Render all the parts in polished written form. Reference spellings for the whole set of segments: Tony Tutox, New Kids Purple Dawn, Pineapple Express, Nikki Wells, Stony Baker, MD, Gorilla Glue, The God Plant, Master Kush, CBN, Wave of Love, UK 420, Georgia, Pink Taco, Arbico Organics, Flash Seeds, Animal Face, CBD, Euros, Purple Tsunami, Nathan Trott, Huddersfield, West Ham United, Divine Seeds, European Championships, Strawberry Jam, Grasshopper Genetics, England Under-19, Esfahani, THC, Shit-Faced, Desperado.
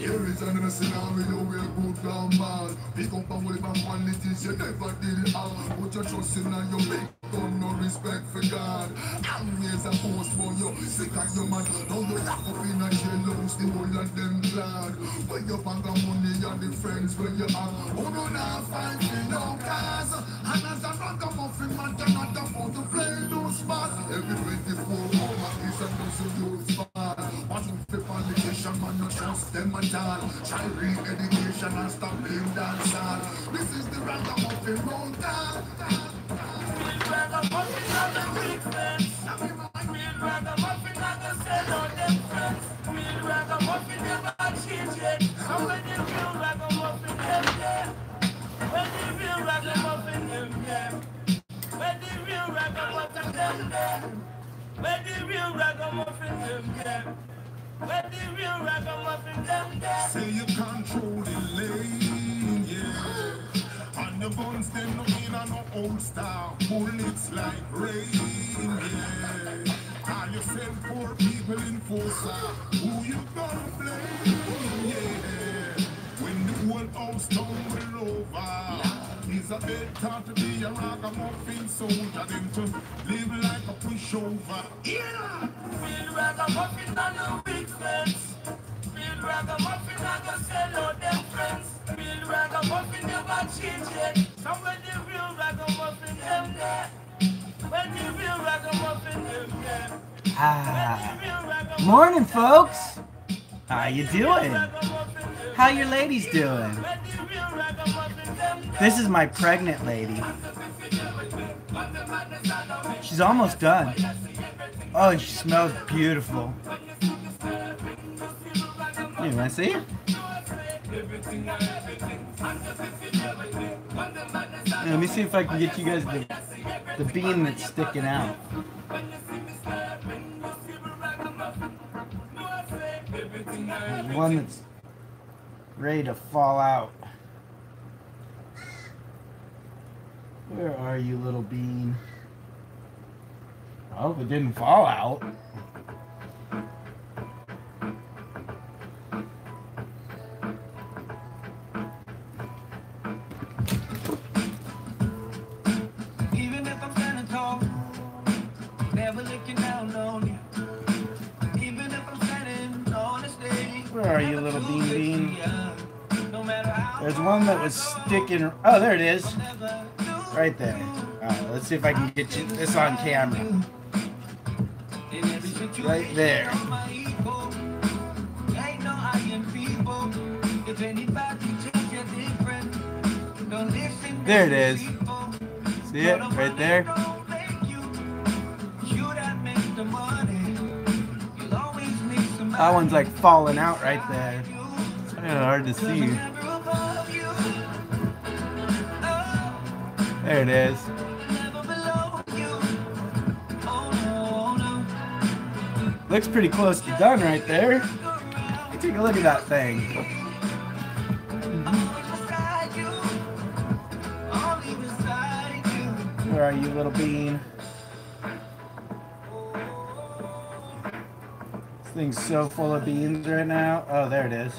Here is another scenario where good down man. Pick up and wave and one littles you never did have. Put your trust in and you make done no respect for God. I'm here as a force for you, sick as your man. Now you wrap up in a jail house, the whole of them glad. When you bag of money and the friends when you have. Who do not find me no cars. And as another muffin man, you're not about to play loose man. Every 24 hours is a dozen youths bad. Watching the politician man, you trust them at all. Try re-education and stop being dancehall. This is the random muffin round. Say you control the lane, yeah. And the guns, they no in and no old style. Bullets like rain, yeah. And you send poor people in Forza. Who you gonna blame, yeah. When the whole house tumble over, it's a better to be a ragamuffin soldier than to live like a pushover, yeah. Feel ragamuffin on the weak fence. Feel ragamuffin on the sell out them friends. Real ragamuffin never change it. So when the real ragamuffin them there, when the real ragamuffin them there. Morning, folks. How you doing? How your ladies doing? This is my pregnant lady. She's almost done. Oh, she smells beautiful. You wanna see it? Let me see if I can get you guys the bean that's sticking out. There's one that's ready to fall out. Where are you, little bean? I hope it didn't fall out. There's one that was sticking. Oh, there it is. Right there. All right, let's see if I can get you this on camera. Right there. There it is. See it? Right there. That one's like falling out right there. It's kind of hard to see. There it is. Looks pretty close to done right there. Take a look at that thing. Where are you, little bean? This thing's so full of beans right now. Oh, there it is.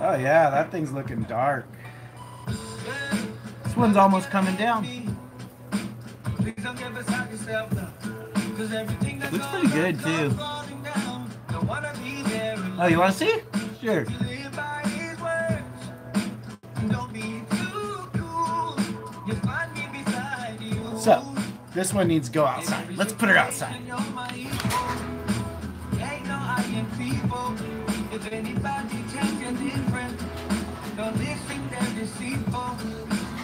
Oh yeah, that thing's looking dark. This one's almost coming down. Looks pretty good too. Oh, you want to see? Sure. So, this one needs to go outside. Let's put her outside. No,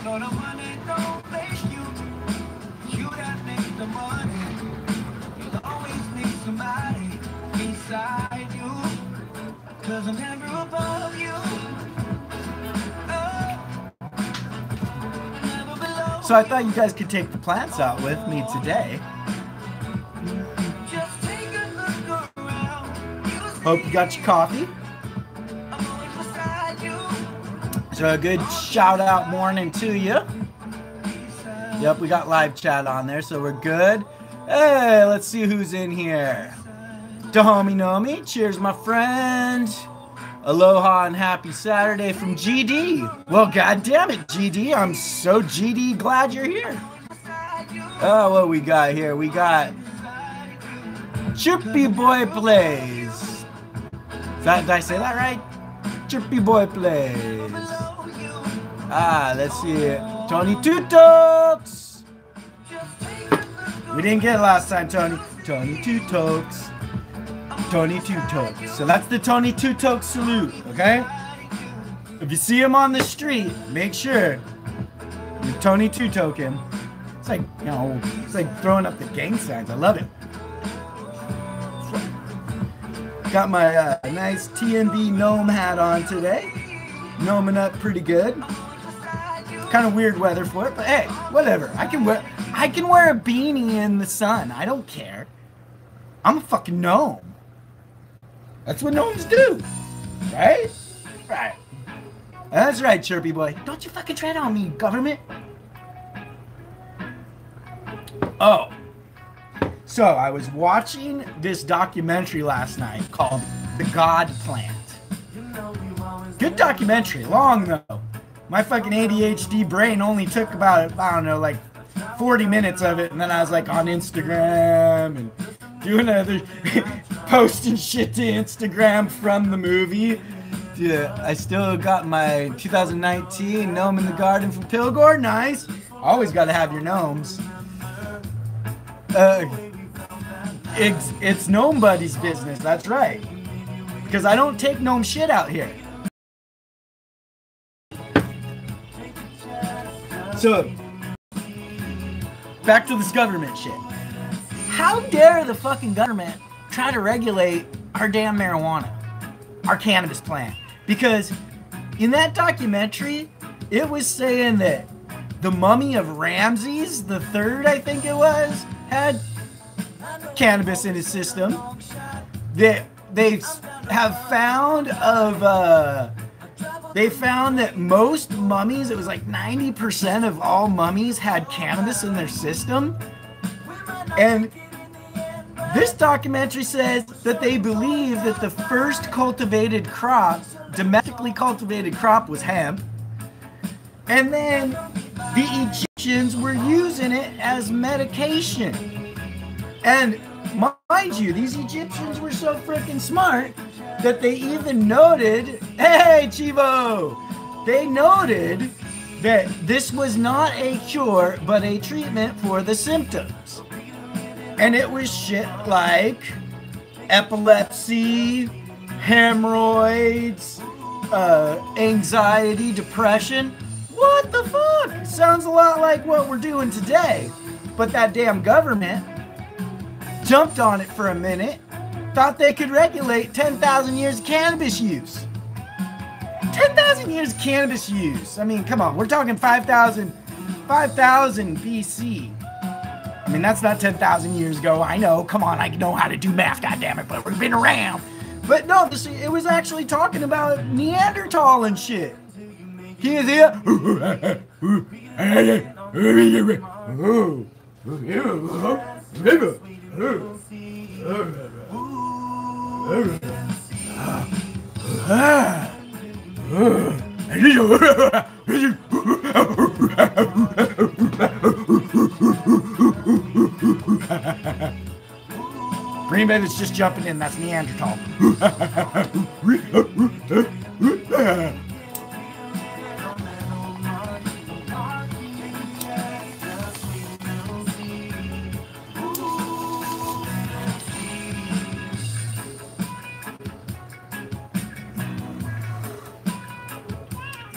the money don't blame you. You that make the money. You'll always need somebody beside you. 'Cause I'm never above you. Oh, never below. So I thought you guys could take the plants out with me today. Hope you got your coffee. So a good shout out morning to you. Yep, we got live chat on there, so we're good. Hey, let's see who's in here. Domi Nomi, cheers my friend. Aloha and happy Saturday from GD. Well, goddamn it, GD. I'm so GD glad you're here. Oh, what we got here? We got Chirpy Boy Plays. Did I say that right? Chirpy Boy Plays. Ah, let's see it. Tony Tutox. We didn't get it last time, Tony. Tony Tutox. Tony Tutox. So that's the Tony Tutox salute, okay? If you see him on the street, make sure you Tony Tutox him. It's like, you know, it's like throwing up the gang signs. I love it. Got my nice TNB gnome hat on today. Gnoming up pretty good. Kind of weird weather for it, but hey, whatever. I can wear a beanie in the sun. I don't care. I'm a fucking gnome. That's what gnomes do, right? Right. That's right, Chirpy Boy. Don't you fucking tread on me, government. Oh. So, I was watching this documentary last night called The God Plant. Good documentary, long though. My fucking ADHD brain only took about, I don't know, like 40 minutes of it. And then I was like on Instagram and doing other, posting shit to Instagram from the movie. Yeah, I still got my 2019 Gnome in the Garden from Pilgore. Nice. Always got to have your gnomes. It's gnome buddy's business, that's right. Because I don't take gnome shit out here. So, back to this government shit. How dare the fucking government try to regulate our damn marijuana, our cannabis plant? Because in that documentary, it was saying that the mummy of Ramses the Third, I think it was, had cannabis in his system. They found that most mummies, it was like 90% of all mummies had cannabis in their system. And this documentary says that they believe that the first cultivated crop, domestically cultivated crop, was hemp. And then the Egyptians were using it as medication. And mind you, these Egyptians were so freaking smart that they even noted, hey Chivo, they noted that this was not a cure but a treatment for the symptoms. And it was shit like epilepsy, hemorrhoids, anxiety, depression. What the fuck? Sounds a lot like what we're doing today. But that damn government jumped on it for a minute, thought they could regulate 10,000 years of cannabis use. 10,000 years of cannabis use. I mean, come on, we're talking 5,000 BC. I mean, that's not 10,000 years ago. I know, come on, I know how to do math, goddammit, but we've been around. But no, it was actually talking about Neanderthal and shit. He is here. Green Bay is just jumping in. That's Neanderthal.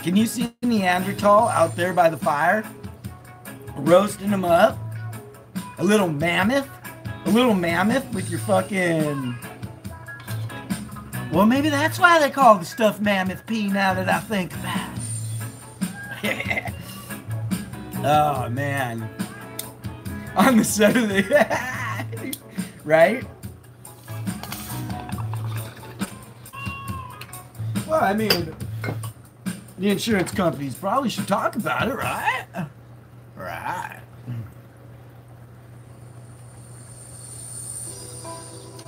Can you see Neanderthal out there by the fire? Roasting him up? A little mammoth? A little mammoth with your fucking... Well, maybe that's why they call the stuff mammoth pea, now that I think about it. Oh man. On the set of the right? Well, I mean, the insurance companies probably should talk about it, right? Right.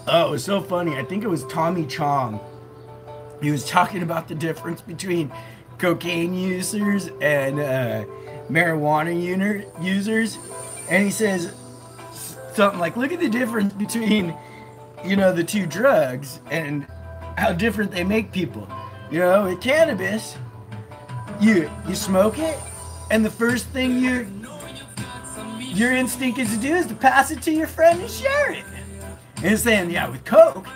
Oh, it was so funny. I think it was Tommy Chong. He was talking about the difference between cocaine users and marijuana users. And he says something like, look at the difference between, you know, the two drugs and how different they make people. You know, with cannabis, you smoke it, and the first thing your instinct is to do is to pass it to your friend and share it. And it's saying, yeah, with coke,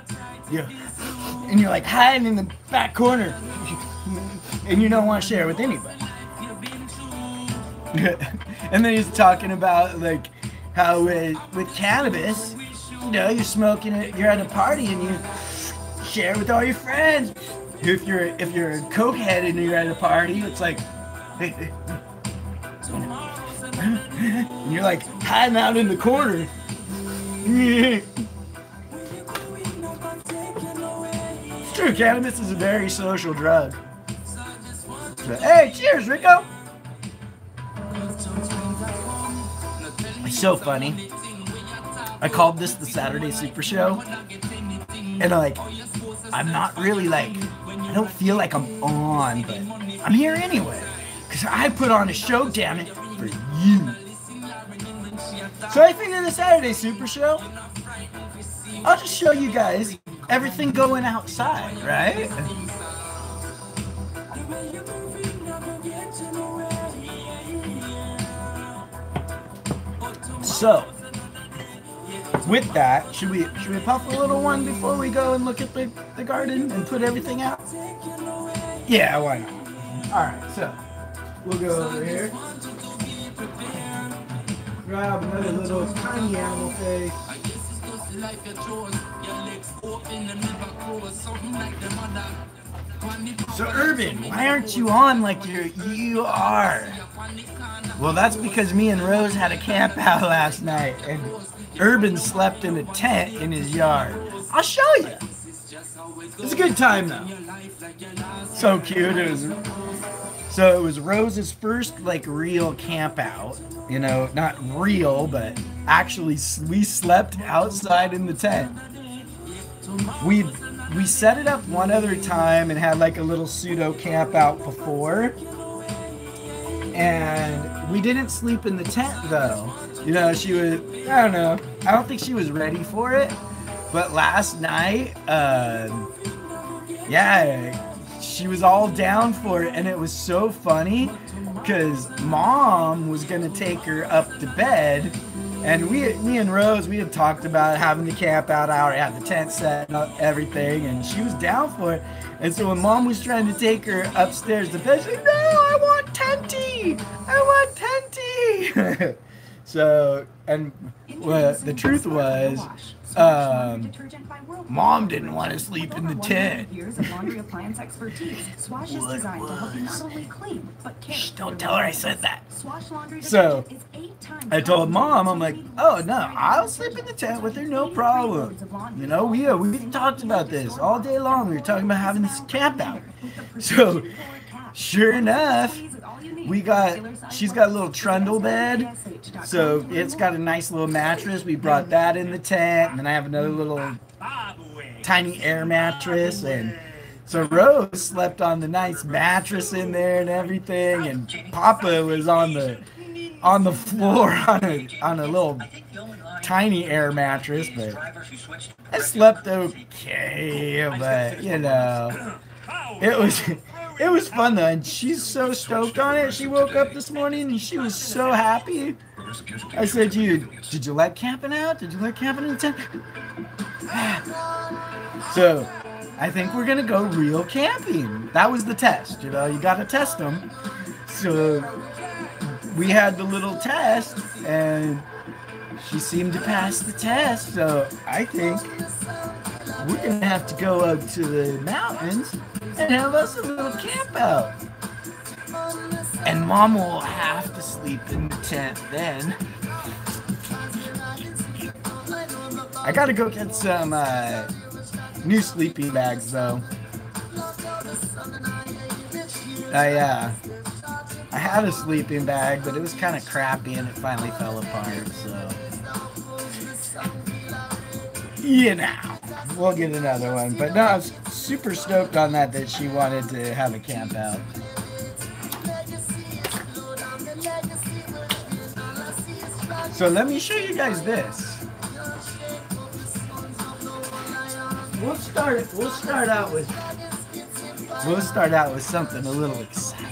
and you're like hiding in the back corner, and you don't want to share it with anybody. And then he's talking about like how with cannabis, you know, you're smoking it, you're at a party, and you share it with all your friends. If you're a coke head and you're at a party, it's like, hey. And you're like hiding out in the corner. It's true, cannabis is a very social drug. So, hey, cheers, Rico! It's so funny. I called this the Saturday Super Show. And I'm not really I don't feel like I'm on, but I'm here anyway. Because I put on a show, damn it, for you. So I figured the Saturday Super Show, I'll just show you guys everything going outside, right? So, with that, should we puff a little one before we go and look at the garden and put everything out? Yeah, why not? Alright, so, we'll go over here. Grab another little tiny animal face. So Urban, why aren't you on like you are? Well, that's because me and Rose had a camp out last night and Urban slept in a tent in his yard. I'll show you. It's a good time though. So cute. It was Rose's first real camp out. You know, not real, but actually we slept outside in the tent. We set it up one other time and had a little pseudo camp out before. And we didn't sleep in the tent though. You know, she was, I don't know. I don't think she was ready for it. But last night, she was all down for it, and it was so funny because Mom was gonna take her up to bed, and me and Rose, we had talked about having the camp out hour, had the tent set up, everything, and she was down for it. And so when Mom was trying to take her upstairs to bed, she said, "No, I want tenty! I want tenty!" So, and the truth was, Mom didn't want to sleep in the tent. Shh, don't tell her I said that. So I told Mom, I'm like, oh no, I'll sleep in the tent with her, no problem. You know, we talked about this all day long. We were talking about having this camp out. So sure enough, she's got a little trundle bed, so it's got a nice little mattress. We brought that in the tent, and then I have another little tiny air mattress, and so Rose slept on the nice mattress in there and everything, and Papa was on the floor on a little tiny air mattress, but I slept okay, but you know, it was fun though, and she's so stoked on it. She woke up this morning and she was so happy. I said, did you like camping out? Did you like camping in the tent? So I think we're gonna go real camping. That was the test, you know, you gotta test them. So we had the little test and she seemed to pass the test, so I think we're gonna have to go up to the mountains and have us a little camp out. and Mom will have to sleep in the tent then. I gotta go get some new sleeping bags though. I had a sleeping bag, but it was kind of crappy and it finally fell apart, so... You know, we'll get another one. But no, I was super stoked on that, that she wanted to have a camp out. So let me show you guys this. We'll start out with something a little exciting.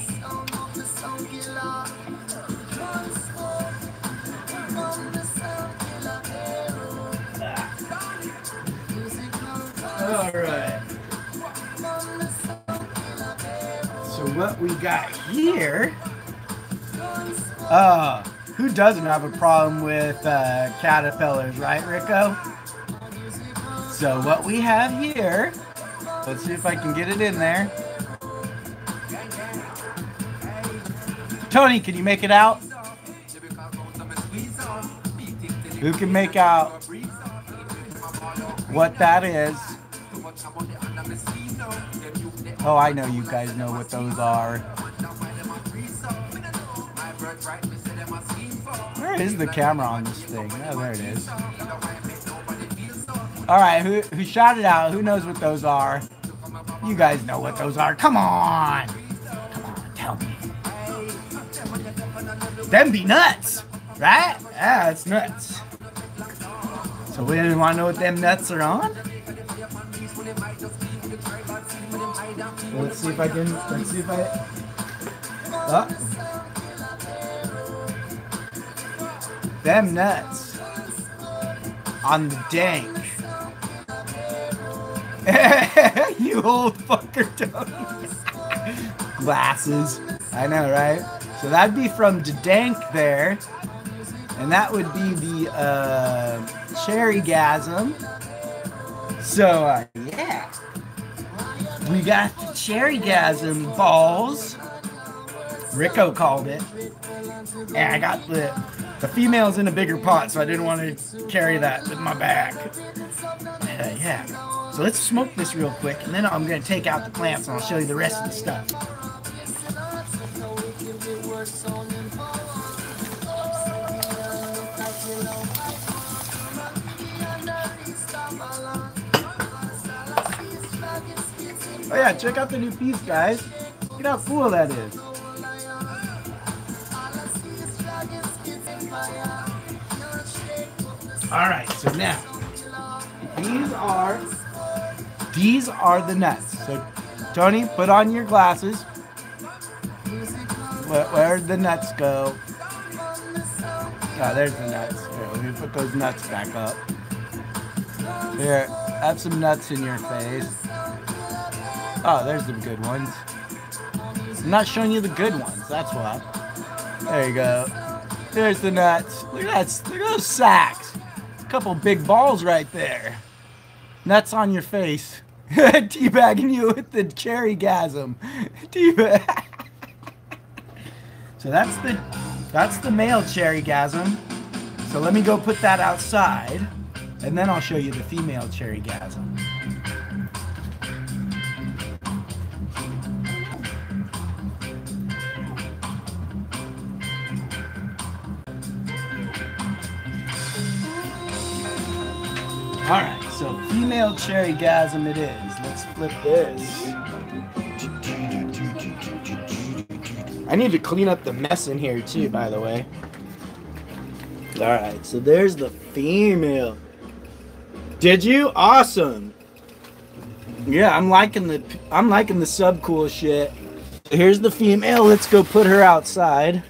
Alright. So what we got here... who doesn't have a problem with caterpillars, right, Rico? So what we have here... Let's see if I can get it in there. Tony, can you make it out? Who can make out what that is? Oh, I know you guys know what those are. Where is the camera on this thing? Oh, there it is. All right, who shouted out? Who knows what those are? You guys know what those are. Come on. Come on, tell me. Them be nuts, right? Yeah, it's nuts. So we didn't want to know what them nuts are on? Let's see if I can, let's see if I... Oh. Them nuts. On the dank. You old fucker, Tony. Glasses. I know, right? So that'd be from the dank there. And that would be the Cherrygasm. So, yeah. We got the Cherrygasm balls. Rico called it. And I got the female's in a bigger pot, so I didn't want to carry that in my bag. Yeah. So let's smoke this real quick, and then I'm going to take out the plants, and I'll show you the rest of the stuff. Oh yeah, check out the new piece, guys. Look at how cool that is. Alright, so now, these are the nuts. So, Tony, put on your glasses. Where'd the nuts go? Oh, there's the nuts. Here, let me put those nuts back up. Here, have some nuts in your face. Oh, there's the good ones. I'm not showing you the good ones, that's why. There you go. There's the nuts. Look at that. Look at those sacks. It's a couple big balls right there. Nuts on your face. Teabagging you with the Cherrygasm. Teabag. So that's the male Cherrygasm. So let me go put that outside, and then I'll show you the female Cherrygasm. Alright, so female Cherrygasm it is. Let's flip this. I need to clean up the mess in here too, by the way. Alright, so there's the female. Did you? Awesome. Yeah, I'm liking the sub cool shit. Here's the female, let's go put her outside.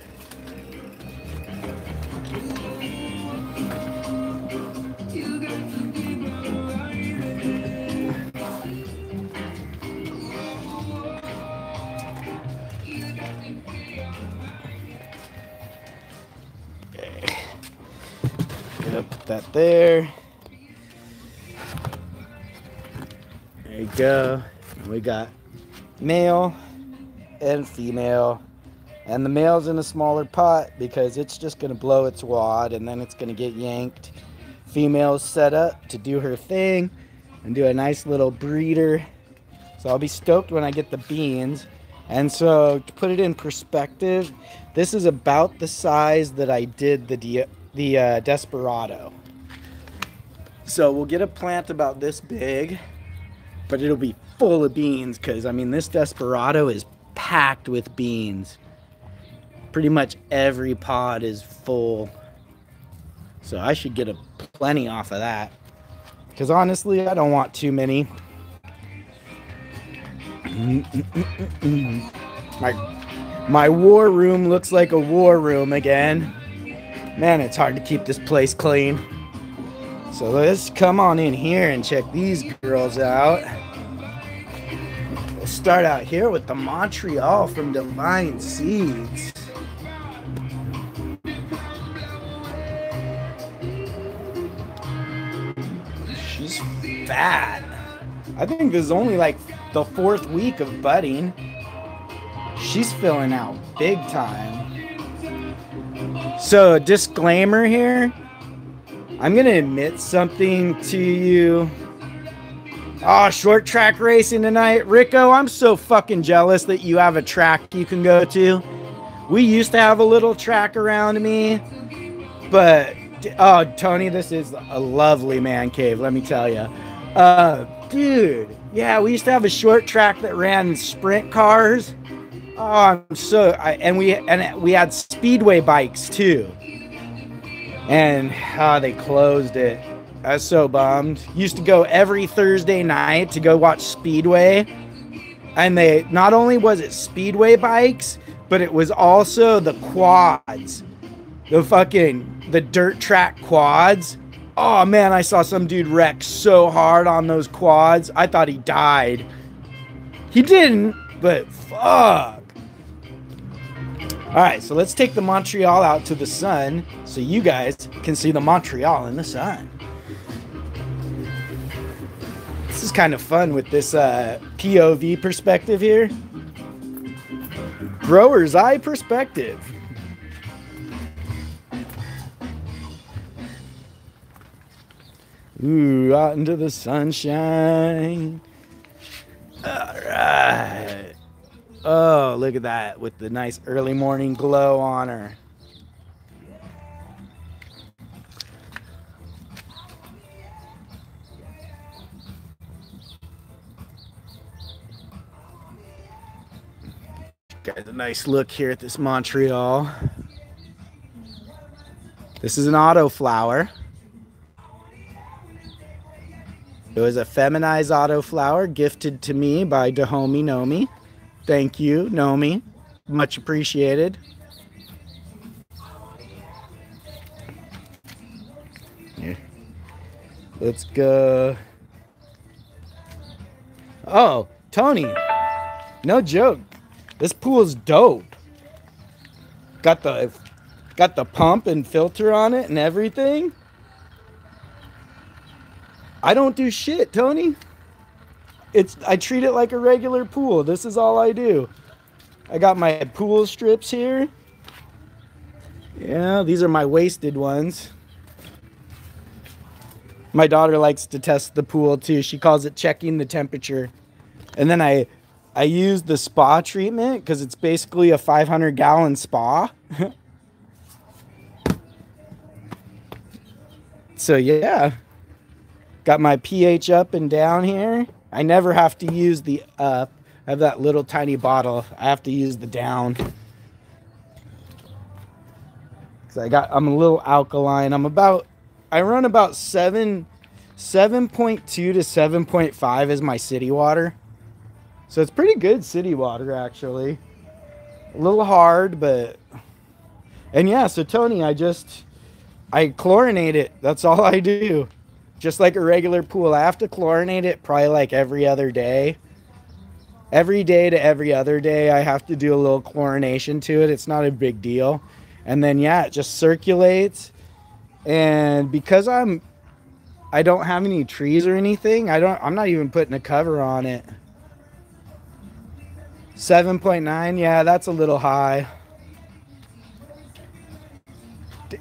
That there you go. We got male and female And the male's in a smaller pot because it's just going to blow its wad and then it's going to get yanked. Female's set up to do her thing and do a nice little breeder. So I'll be stoked when I get the beans. And so to put it in perspective, this is about the size that I did the Desperado. So we'll get a plant about this big, but it'll be full of beans because, I mean, this Desperado is packed with beans. Pretty much every pod is full. So I should get a plenty off of that. Because honestly, I don't want too many. My war room looks like a war room again. Man, it's hard to keep this place clean. So let's come on in here and check these girls out. We'll start out here with the Montreal from Divine Seeds. She's fat. I think this is only like the fourth week of budding. She's filling out big time. So, disclaimer here. I'm going to admit something to you. Oh, short track racing tonight. Rico, I'm so fucking jealous that you have a track you can go to. We used to have a little track around me. But, oh, Tony, this is a lovely man cave, let me tell you. Dude, yeah, we used to have a short track that ran sprint cars. Oh, I'm so, and we had speedway bikes, too. And they closed it. I was so bummed. Used to go every Thursday night to go watch speedway. And they, not only was it speedway bikes, but it was also the quads. The fucking, the dirt track quads. Oh man, I saw some dude wreck so hard on those quads. I thought he died. He didn't, but fuck. All right, so let's take the Montreal out to the sun so you guys can see the Montreal in the sun. This is kind of fun with this POV perspective here. Grower's eye perspective. Ooh, out into the sunshine. All right. Oh, look at that with the nice early morning glow on her. Got a nice look here at this Montreal. This is an auto flower. It was a feminized auto flower gifted to me by Dahomey Nomi. Thank you, Nomi. Much appreciated. Here. Let's go. Oh, Tony. No joke. This pool's dope. Got the pump and filter on it and everything. I don't do shit, Tony. I treat it like a regular pool. This is all I do. I got my pool strips here. Yeah, these are my wasted ones. My daughter likes to test the pool too. She calls it checking the temperature. And then I use the spa treatment because it's basically a 500-gallon spa. So yeah, got my pH up and down here. I never have to use the up. I have that little tiny bottle. I have to use the down. Cause I'm a little alkaline. I run about 7.2 to 7.5 is my city water. So it's pretty good city water actually. A little hard, but, and yeah, so Tony, I chlorinate it. That's all I do. Just like a regular pool, I have to chlorinate it probably like every other day. Every day to every other day, I have to do a little chlorination to it. It's not a big deal. And then, yeah, it just circulates. And because I don't have any trees or anything, I'm not even putting a cover on it. 7.9, yeah, that's a little high.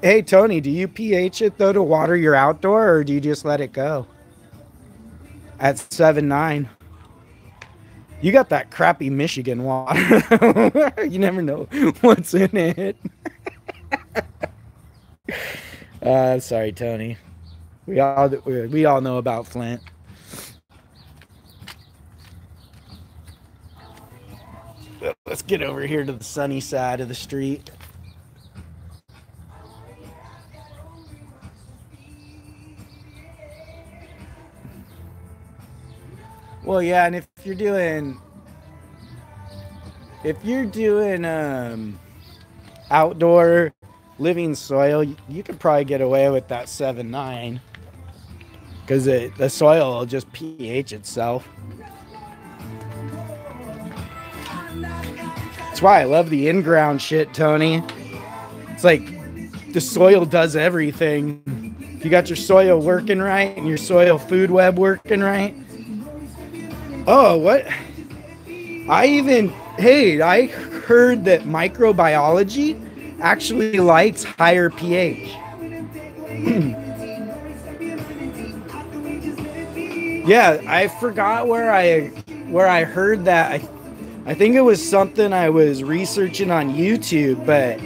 Hey, Tony, do you pH it, though, to water your outdoor, or do you just let it go? At 7.9. You got that crappy Michigan water. You never know what's in it. Sorry, Tony. We all know about Flint. Let's get over here to the sunny side of the street. Well, yeah, and if you're doing outdoor living soil, you could probably get away with that 7.9 because the soil will just pH itself. That's why I love the in-ground shit, Tony. It's like the soil does everything. If you got your soil working right and your soil food web working right. Oh, what? I heard that microbiology actually likes higher pH. Yeah, I forgot where I heard that. I think it was something I was researching on YouTube, but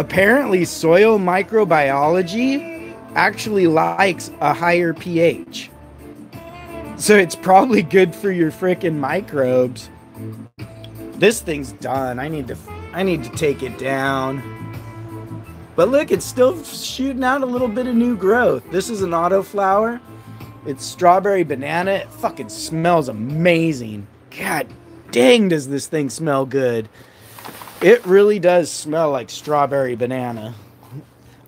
apparently soil microbiology actually likes a higher pH. So it's probably good for your frickin' microbes. This thing's done. I need to take it down. But look, it's still shooting out a little bit of new growth. This is an autoflower. It's strawberry banana. It fucking smells amazing. God dang, does this thing smell good. It really does smell like strawberry banana.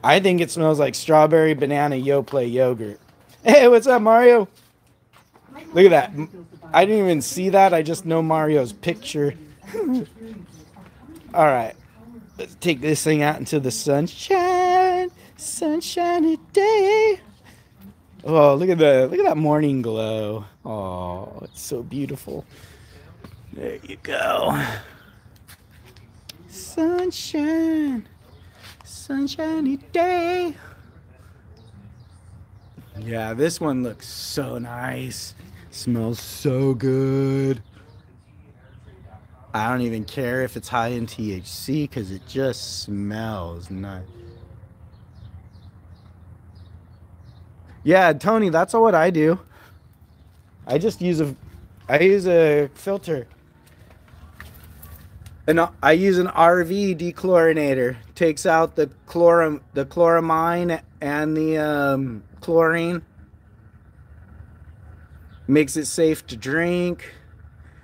I think it smells like strawberry banana Yoplait yogurt. Hey, what's up, Mario? Look at that. I didn't even see that. I just know Mario's picture. All right. Let's take this thing out into the sunshine. Sunshiny day. Oh, look at that morning glow. Oh, it's so beautiful. There you go. Sunshine. Sunshiny day. Yeah, this one looks so nice. Smells so good. I don't even care if it's high in THC because it just smells nice. Yeah, Tony, that's what I do. I just use I use a filter. And I use an RV dechlorinator. Takes out the chloramine and the chlorine. Makes it safe to drink,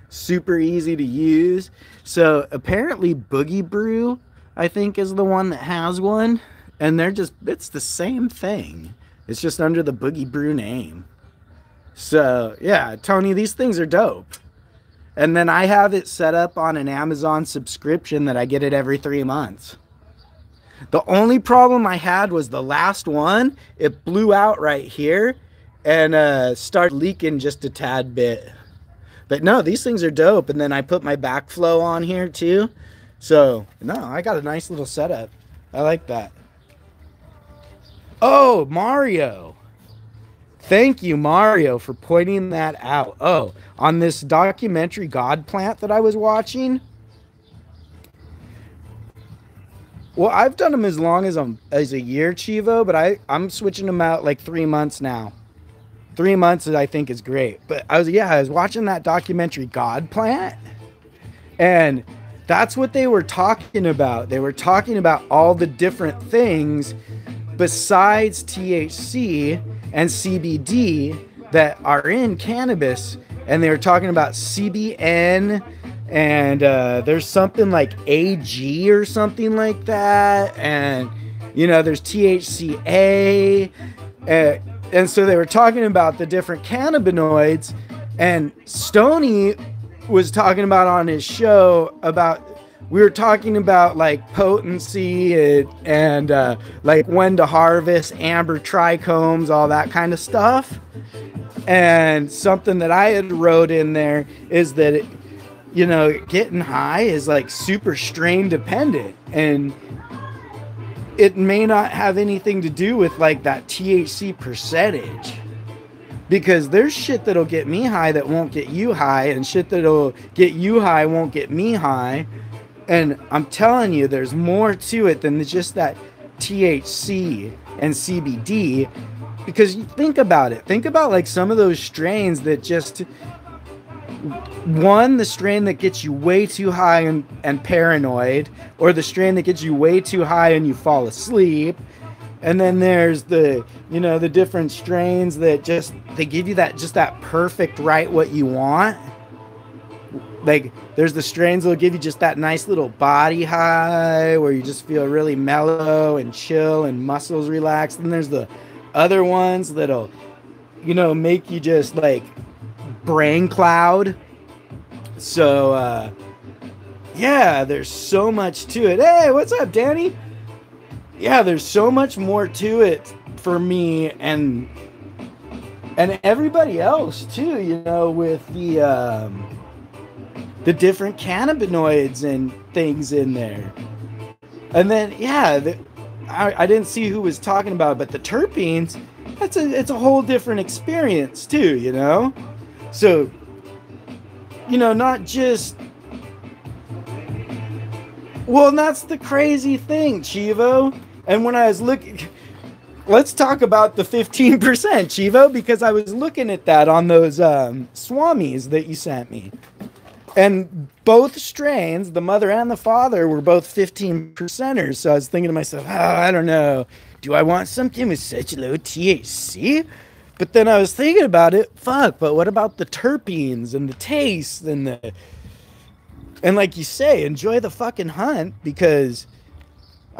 super easy to use. So apparently Boogie Brew, I think, is the one that has one, and it's the same thing. It's just under the Boogie Brew name. So yeah, Tony, these things are dope. And then I have it set up on an Amazon subscription that I get it every 3 months. The only problem I had was the last one. It blew out right here and started leaking just a tad bit. But no, these things are dope. And then I put my backflow on here too. So, no, I got a nice little setup. I like that. Oh, Mario. Thank you, Mario, for pointing that out. Oh, on this documentary God Plant that I was watching... Well, I've done them as long as a year, Chivo, but I'm switching them out like 3 months now. 3 months, I think, is great. But I was watching that documentary God Plant, and that's what they were talking about. They were talking about all the different things besides THC and CBD that are in cannabis, and they were talking about CBN. And there's something like AG or something like that. And, you know, there's THCA. And so they were talking about the different cannabinoids. And Stoney was talking about on his show we were talking about like potency and like when to harvest, amber trichomes, all that kind of stuff. And something that I had wrote in there is that you know, getting high is like super strain dependent, and it may not have anything to do with like that THC percentage, because there's shit that'll get me high that won't get you high, and shit that'll get you high won't get me high. And I'm telling you, there's more to it than just that THC and CBD. Because you think about it. Think about like some of those strains that just... One, the strain that gets you way too high and paranoid. Or the strain that gets you way too high and you fall asleep. And then there's the, you know, the different strains that just... They give you that, just that perfect right what you want. Like, there's the strains that'll give you just that nice little body high where you just feel really mellow and chill and muscles relaxed. And there's the other ones that'll, you know, make you just like brain cloud. So, yeah, there's so much to it. Hey, what's up, Danny? Yeah, there's so much more to it for me and everybody else too, you know, with the different cannabinoids and things in there. And then, yeah, I didn't see who was talking about it, but the terpenes, it's a whole different experience too, you know? So, you know, not just... Well, and that's the crazy thing, Chivo. And when I was looking... Let's talk about the 15%, Chivo, because I was looking at that on those Swamis that you sent me. And both strains, the mother and the father, were both 15%ers. So I was thinking to myself, oh, I don't know. Do I want something with such low THC? But then I was thinking about it. Fuck, but what about the terpenes and the taste and the... And like you say, enjoy the fucking hunt, because...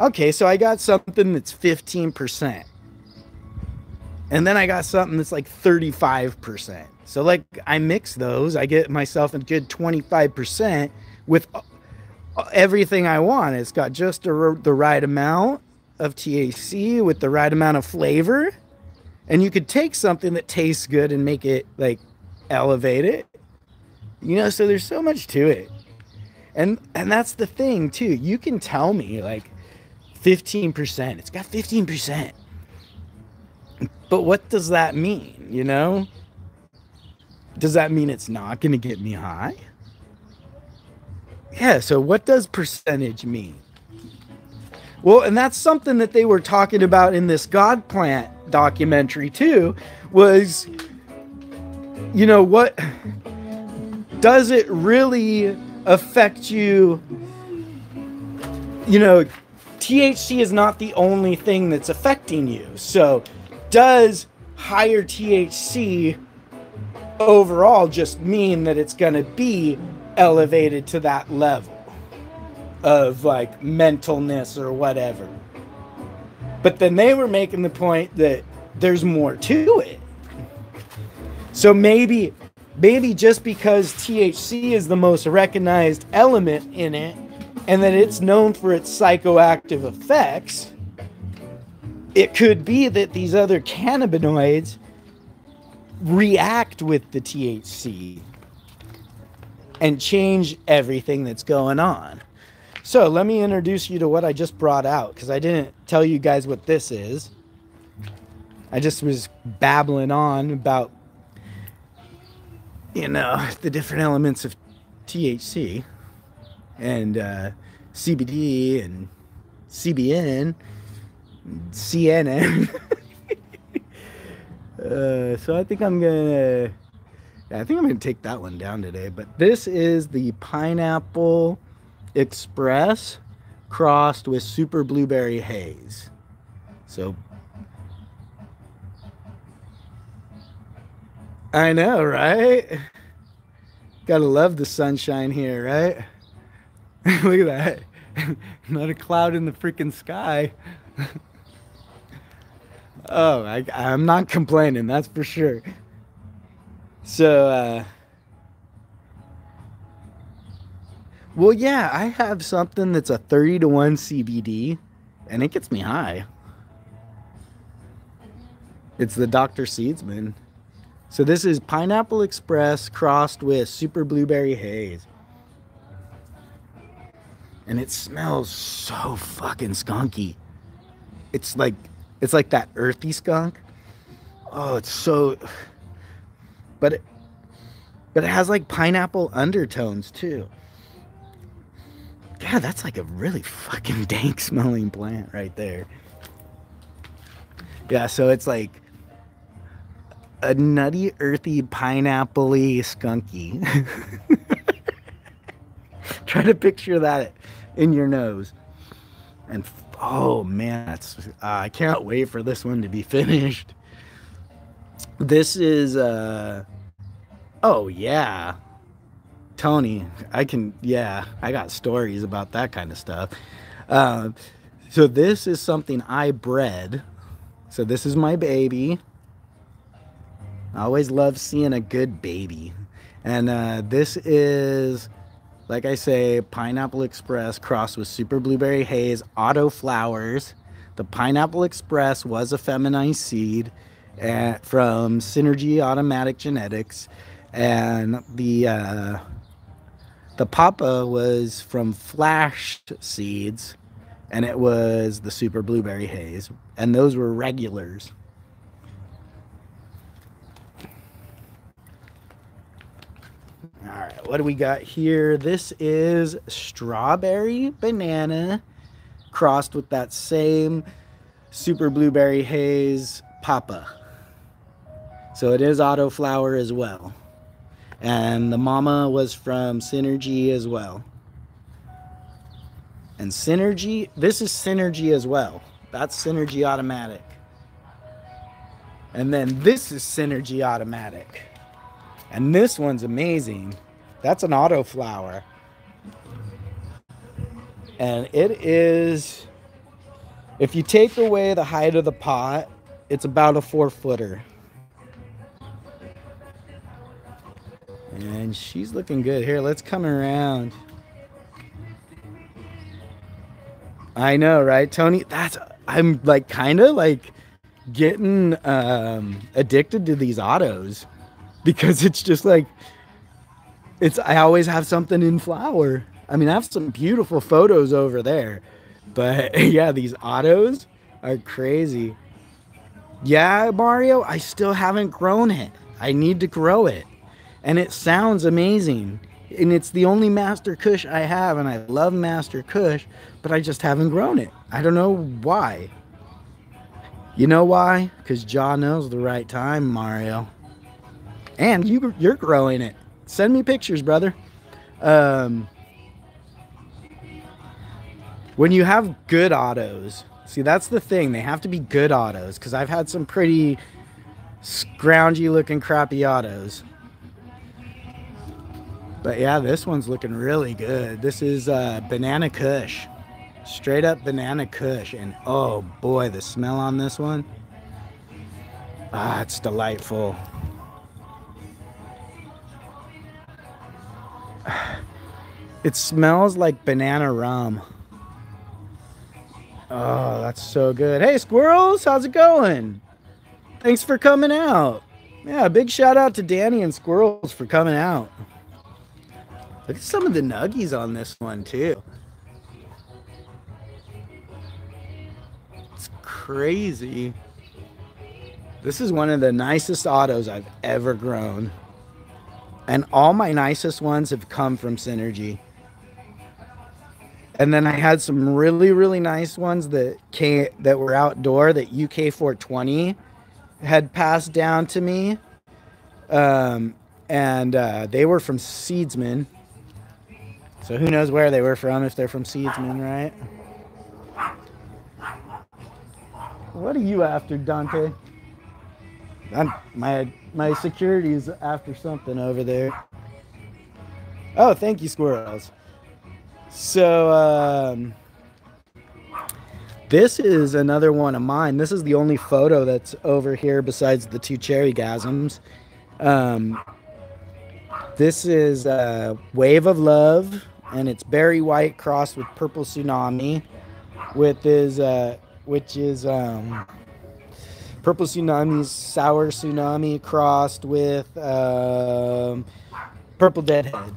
Okay, so I got something that's 15%. And then I got something that's like 35%. So, like, I mix those. I get myself a good 25% with everything I want. It's got just the right amount of THC with the right amount of flavor. And you could take something that tastes good and make it, like, elevate it. You know, so there's so much to it. And that's the thing, too. You can tell me, like, 15%. It's got 15%. But what does that mean, you know? Does that mean it's not going to get me high? Yeah, so what does percentage mean? Well, and that's something that they were talking about in this God Plant documentary too, was, you know, what does it really affect you? You know, THC is not the only thing that's affecting you. So does higher THC overall just mean that it's going to be elevated to that level of like mentalness or whatever? But then they were making the point that there's more to it. So maybe just because THC is the most recognized element in it and that it's known for its psychoactive effects, it could be that these other cannabinoids react with the THC and change everything that's going on. So let me introduce you to what I just brought out, because I didn't tell you guys what this is. I just was babbling on about, you know, the different elements of THC and CBD and CBN and CNN. So I think I'm gonna take that one down today. But this is the Pineapple Express crossed with Super Blueberry Haze. So I know, right? Gotta love the sunshine here, right? Look at that. Not a cloud in the freaking sky. Oh, I'm not complaining, that's for sure. So, well, yeah, I have something that's a 30-to-1 CBD, and it gets me high. It's the Dr. Seedsman. So this is Pineapple Express crossed with Super Blueberry Haze. And it smells so fucking skunky. it's like that earthy skunk. Oh, it's so, but it has like pineapple undertones too. Yeah, that's like a really fucking dank smelling plant right there. Yeah, so it's like a nutty, earthy, pineapple-y, skunky. Try to picture that in your nose. And oh man, that's I can't wait for this one to be finished. This is oh yeah, Tony, I got stories about that kind of stuff. So this is something I bred. So this is my baby. I always love seeing a good baby. And this is, like I say, Pineapple Express crossed with Super Blueberry Haze, auto flowers. The Pineapple Express was a feminized seed from Synergy Automatic Genetics. And the Papa was from Flash Seeds, and it was the Super Blueberry Haze. And those were regulars. All right, what do we got here? This is Strawberry Banana crossed with that same Super Blueberry Haze Papa. So it is auto flower as well. And the mama was from Synergy as well. And Synergy, this is Synergy as well. That's Synergy Automatic. And then this is Synergy Automatic. And this one's amazing. That's an auto flower. And it is, if you take away the height of the pot, it's about a 4-footer. And she's looking good. Here, let's come around. I know, right, Tony? I'm like kind of like getting addicted to these autos. Because it's just like, I always have something in flower. I mean, I have some beautiful photos over there. But yeah, these autos are crazy. Yeah, Mario, I still haven't grown it. I need to grow it. And it sounds amazing. And it's the only Master Kush I have. And I love Master Kush, but I just haven't grown it. I don't know why. You know why? Because Ja knows the right time, Mario. And you're growing it. Send me pictures, brother. When you have good autos, see, that's the thing. They have to be good autos, because I've had some pretty scroungy-looking crappy autos. But yeah, this one's looking really good. This is Banana Kush. Straight up Banana Kush. And oh boy, the smell on this one. Ah, it's delightful. It smells like banana rum. Oh, that's so good. Hey, squirrels, how's it going? Thanks for coming out. Yeah, big shout out to Danny and Squirrels for coming out. Look at some of the nuggies on this one too. It's crazy. This is one of the nicest autos I've ever grown. And all my nicest ones have come from Synergy. And then I had some really, really nice ones that were outdoor that UK 420 had passed down to me. They were from Seedsman. So who knows where they were from if they're from Seedsman, right? What are you after, Dante? My security is after something over there. Oh, thank you, squirrels. So, this is another one of mine. This is the only photo that's over here besides the two Cherrygasms. This is Wave of Love, and it's Berry White crossed with Purple Tsunami, which is Purple Tsunami's Sour Tsunami crossed with Purple Deadhead.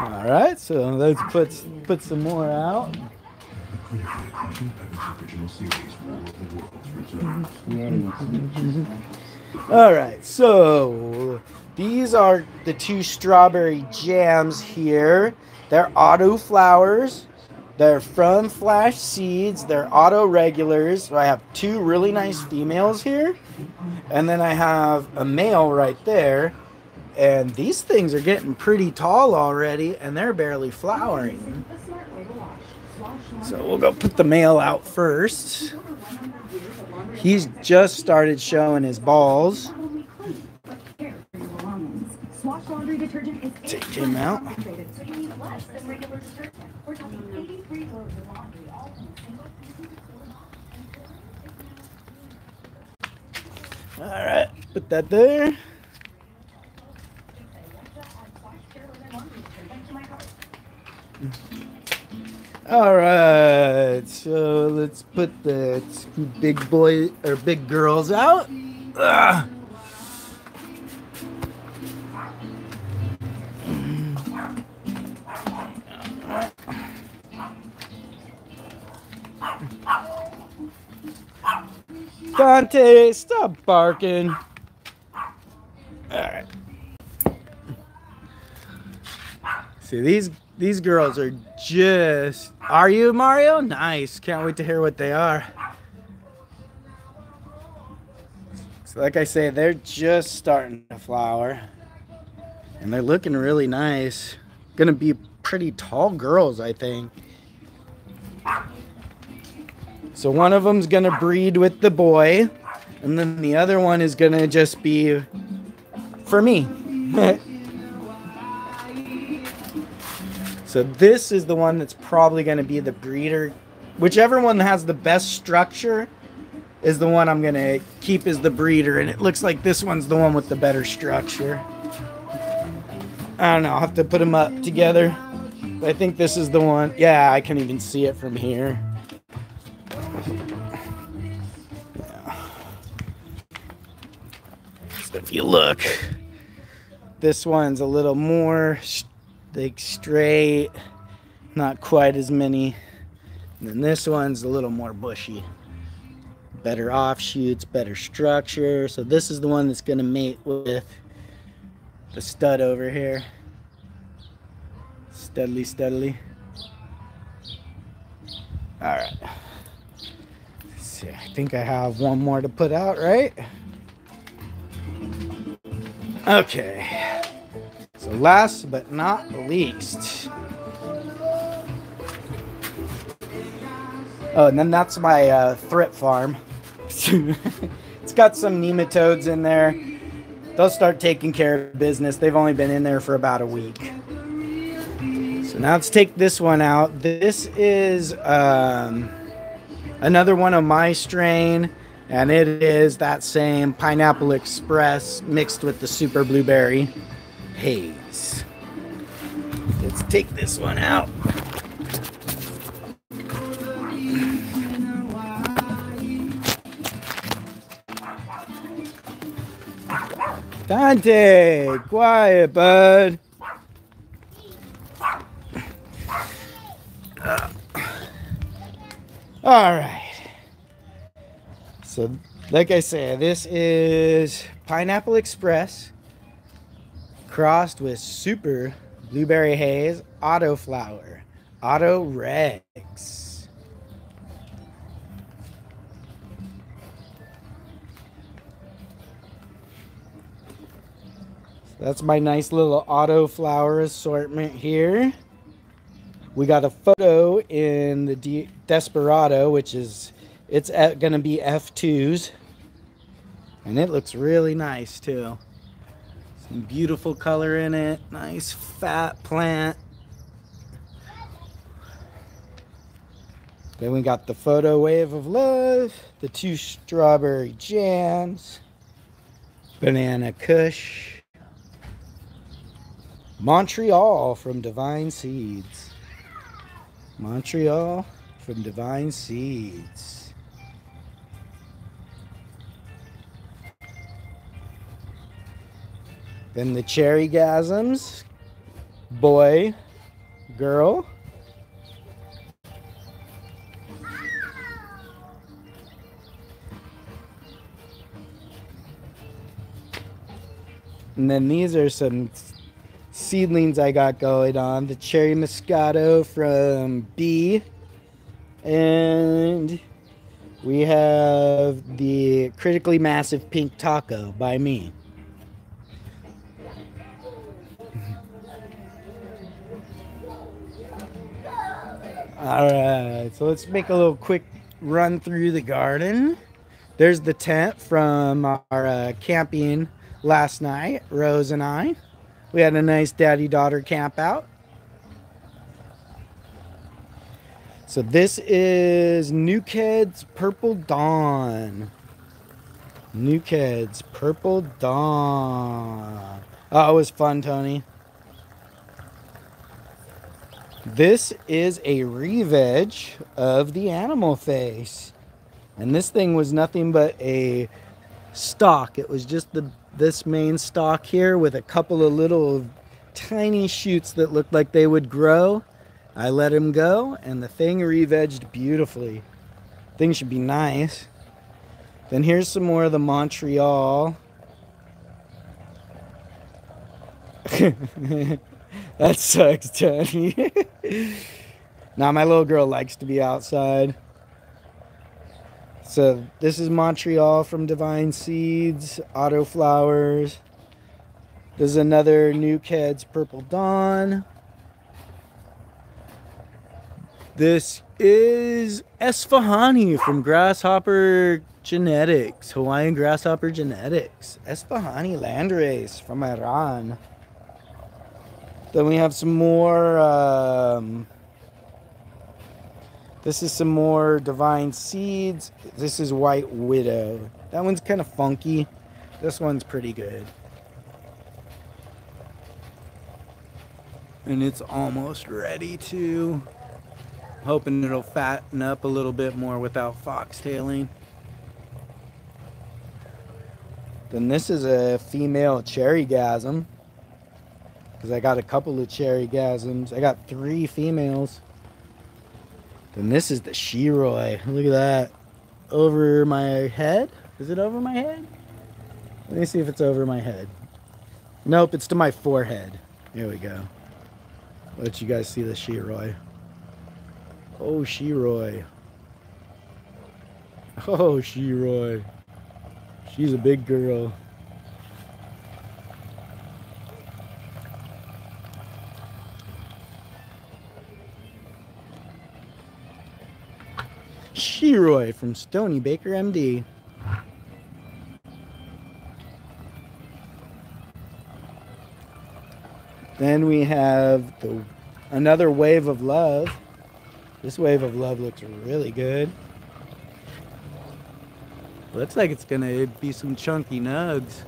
All right, so let's put some more out. All right, so these are the two strawberry jams here. They're auto flowers. They're from Flash Seeds. They're auto regulars. So I have two really nice females here. And then I have a male right there. And these things are getting pretty tall already, and they're barely flowering. So we'll go put the male out first. He's just started showing his balls. Take him out. All right, put that there. All right, so let's put the big boy or big girls out. Ugh. Dante, stop barking. All right. See, these girls are just... Are you, Mario? Nice. Can't wait to hear what they are. So like I say, they're just starting to flower. And they're looking really nice. Gonna be pretty tall girls, I think. So one of them's gonna breed with the boy. And then the other one is gonna just be for me. So this is the one that's probably going to be the breeder. Whichever one has the best structure is the one I'm going to keep as the breeder. And it looks like this one's the one with the better structure. I don't know. I'll have to put them up together. I think this is the one. Yeah, I can even see it from here. Yeah. So if you look, this one's a little more like straight, not quite as many. And then this one's a little more bushy. Better offshoots, better structure. So this is the one that's going to mate with the stud over here. Steadily, steadily. All right. Let's see, I think I have one more to put out, right? Okay. So last but not least. Oh, and then that's my thrift farm. It's got some nematodes in there. They'll start taking care of business. They've only been in there for about a week. So now let's take this one out. This is another one of my strain. And it is that same Pineapple Express mixed with the Super Blueberry Haze. Let's take this one out. Dante, quiet, bud. All right. So, like I said, this is Pineapple Express crossed with Super Blueberry Haze, Auto Flower, Auto Regs. So that's my nice little Auto Flower assortment here. We got a photo in the Desperado, which is, it's going to be F2s. And it looks really nice too. Beautiful color in it. Nice fat plant. Then we got the photo Wave of Love, the two strawberry jams, Banana Kush, Montreal from Divine Seeds. Montreal from Divine Seeds. Then the Cherrygasms, boy girl. And then these are some seedlings I got going on. The Cherry Moscato from B. And we have the Critically Massive Pink Taco by me. Alright, so let's make a little quick run through the garden. There's the tent from our camping last night, Rose and I. We had a nice daddy-daughter camp out. So this is New Kids Purple Dawn. New Kids Purple Dawn. Oh, it was fun, Tony. This is a re-veg of the Animal Face. And this thing was nothing but a stalk. It was just this main stalk here with a couple of little tiny shoots that looked like they would grow. I let him go and the thing re-vegged beautifully. Thing should be nice. Then here's some more of the Montreal. That sucks, Tony. Now my little girl likes to be outside. So this is Montreal from Divine Seeds, Auto Flowers. This is another New Kids Purple Dawn. This is Esfahani from Grasshopper Genetics, Hawaiian Grasshopper Genetics. Esfahani Landrace from Iran. Then we have some more, this is some more Divine Seeds. This is White Widow. That one's kind of funky. This one's pretty good. And it's almost ready to. Hoping it'll fatten up a little bit more without foxtailing. Then this is a female Cherrygasm. Because I got a couple of Cherrygasms. I got 3 females. Then this is the She-Roy. Look at that. Over my head? Is it over my head? Let me see if it's over my head. Nope, it's to my forehead. Here we go. I'll let you guys see the She-Roy. Oh, She-Roy. Oh, She-Roy. She's a big girl. She-Roy from Stony Baker MD. Then we have another Wave of Love. This Wave of Love looks really good. Looks like it's gonna be some chunky nugs.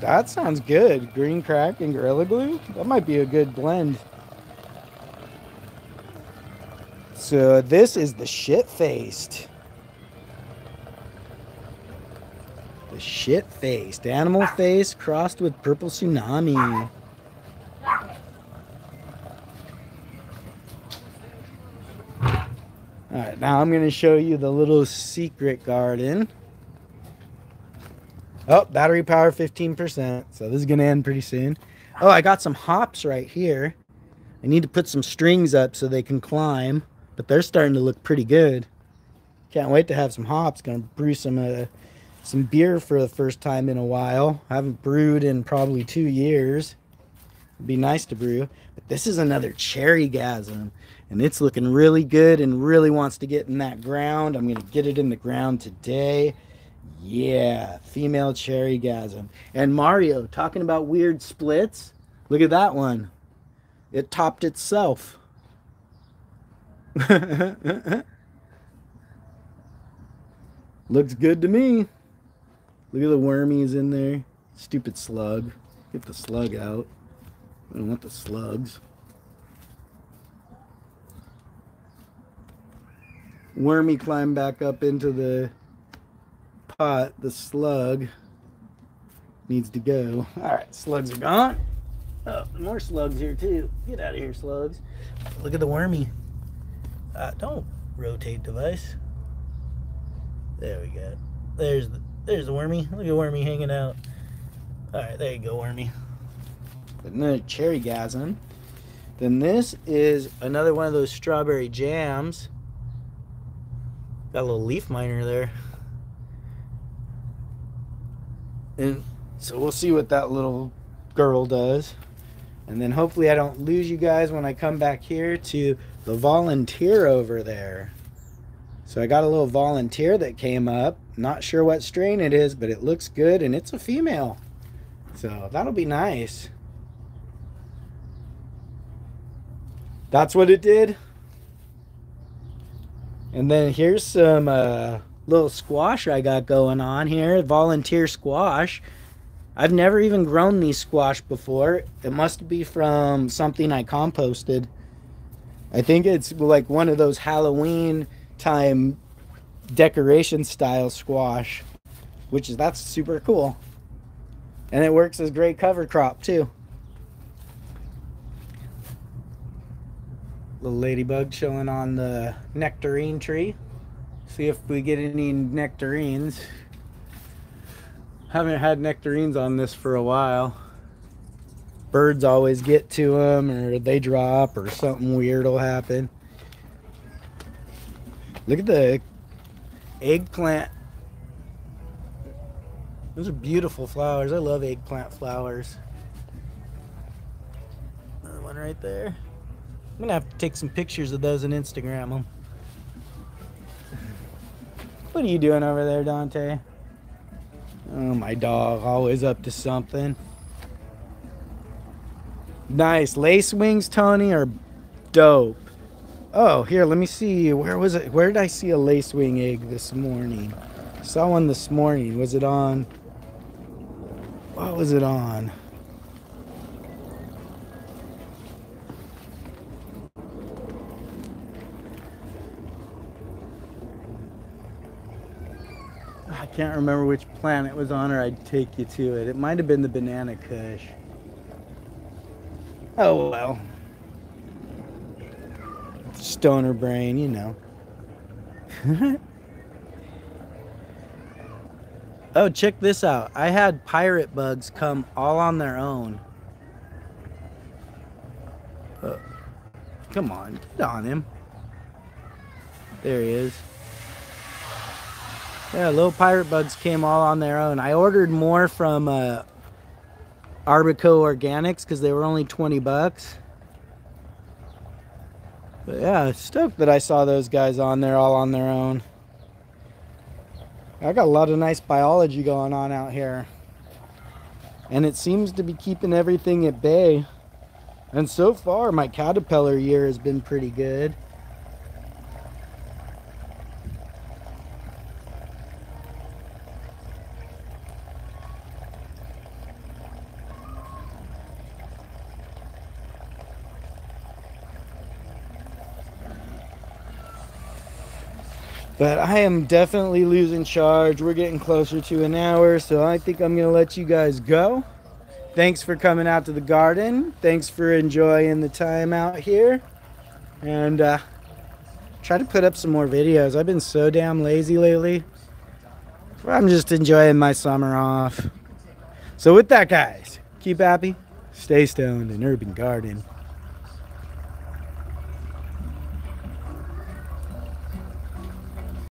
That sounds good. Green Crack and Gorilla Glue? That might be a good blend. So this is the Shit-Faced. The Shit-Faced. Animal Face crossed with Purple Tsunami. Alright, now I'm going to show you the little secret garden. Oh, battery power 15%, so this is going to end pretty soon. Oh, I got some hops right here. I need to put some strings up so they can climb, but they're starting to look pretty good. Can't wait to have some hops. Going to brew some beer for the first time in a while. I haven't brewed in probably 2 years. It'd be nice to brew. But this is another Cherrygasm, and it's looking really good and really wants to get in that ground. I'm going to get it in the ground today. Yeah, female Cherrygasm. And Mario, talking about weird splits. Look at that one. It topped itself. Looks good to me. Look at the wormies in there. Stupid slug. Get the slug out. I don't want the slugs. Wormy climbed back up into the pot, the slug. needs to go. Alright, slugs are gone. Oh, more slugs here too. Get out of here, slugs. Look at the wormy. Don't rotate device. There we go. There's the wormy. Look at wormy hanging out. Alright, there you go, wormy. Another Cherrygasm. Then this is another one of those Strawberry Jams. Got a little leaf miner there. And so we'll see what that little girl does. And then hopefully I don't lose you guys when I come back here to the volunteer over there. So I got a little volunteer that came up. Not sure what strain it is, but it looks good and it's a female. So that'll be nice. That's what it did. And then here's some little squash I got going on here. Volunteer squash. I've never even grown these squash before. It must be from something I composted. I think it's like one of those Halloween time decoration style squash, which is, that's super cool. And it works as great cover crop too. Little ladybug chilling on the nectarine tree. See if we get any nectarines. Haven't had nectarines on this for a while. Birds always get to them, or they drop, or something weird will happen. Look at the eggplant. Those are beautiful flowers. I love eggplant flowers. Another one right there. I'm gonna have to take some pictures of those and Instagram them. What are you doing over there, Dante? Oh, my dog, always up to something. Nice. Lace wings, Tony, are dope. Oh, here, let me see. Where was it? Where did I see a lace wing egg this morning? I saw one this morning. Was it on? What was it on? I can't remember which plant it was on, or I'd take you to it. It might have been the Banana Kush. Oh well. Stoner brain, you know. Oh, check this out. I had pirate bugs come all on their own. Oh, come on, get on him. There he is. Yeah, little pirate bugs came all on their own. I ordered more from Arbico Organics because they were only 20 bucks. But yeah, stoked that I saw those guys on there all on their own. I got a lot of nice biology going on out here. And it seems to be keeping everything at bay. And so far, my caterpillar year has been pretty good. But I am definitely losing charge. We're getting closer to an hour, so I think I'm going to let you guys go. Thanks for coming out to the garden. Thanks for enjoying the time out here. And try to put up some more videos. I've been so damn lazy lately. I'm just enjoying my summer off. So with that, guys, keep happy, stay stoned, and urban garden.